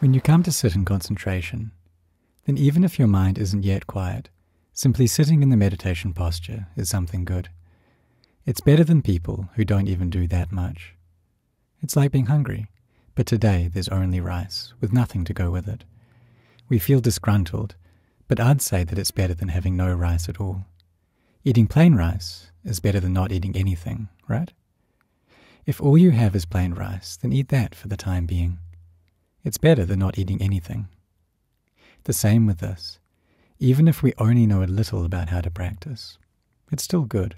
When you come to sit in concentration, then even if your mind isn't yet quiet, simply sitting in the meditation posture is something good. It's better than people who don't even do that much. It's like being hungry, but today there's only rice, with nothing to go with it. We feel disgruntled, but I'd say that it's better than having no rice at all. Eating plain rice is better than not eating anything, right? If all you have is plain rice, then eat that for the time being. It's better than not eating anything. The same with this. Even if we only know a little about how to practice, it's still good.